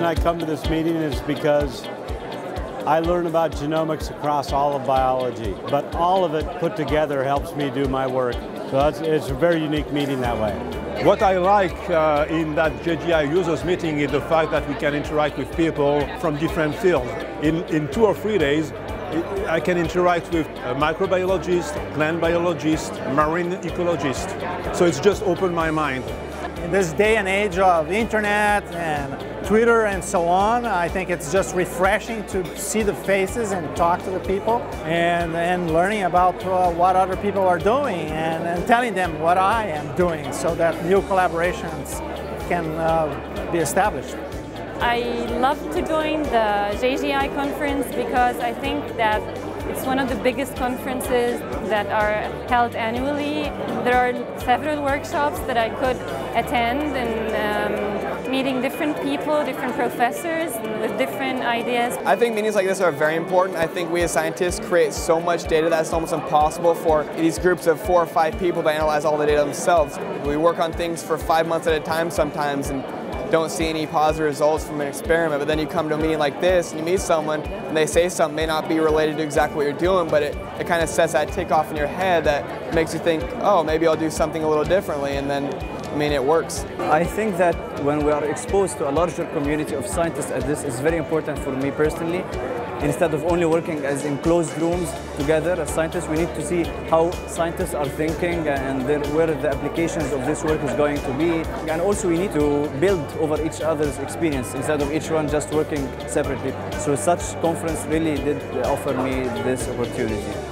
reason I come to this meeting is because I learn about genomics across all of biology, but all of it put together helps me do my work. So it's a very unique meeting that way. What I like in that JGI users meeting is the fact that we can interact with people from different fields. In 2 or 3 days, I can interact with a microbiologist, plant biologist, marine ecologist. So it's just opened my mind. In this day and age of internet and Twitter and so on, I think it's just refreshing to see the faces and talk to the people and learning about what other people are doing and telling them what I am doing so that new collaborations can be established. I love to join the JGI conference because I think that it's one of the biggest conferences that are held annually. There are several workshops that I could attend and meeting different people, different professors with different ideas. I think meetings like this are very important. I think we as scientists create so much data that it's almost impossible for these groups of 4 or 5 people to analyze all the data themselves. We work on things for 5 months at a time sometimes and don't see any positive results from an experiment, but then you come to a meeting like this and you meet someone and they say something may not be related to exactly what you're doing, but it kind of sets that tick off in your head that makes you think, oh, maybe I'll do something a little differently, and then, I mean, it works. I think that when we are exposed to a larger community of scientists at this, it's very important for me personally. Instead of only working as in closed rooms together as scientists, we need to see how scientists are thinking and where the applications of this work is going to be. And also we need to build over each other's experience instead of each one just working separately. So such conference really did offer me this opportunity.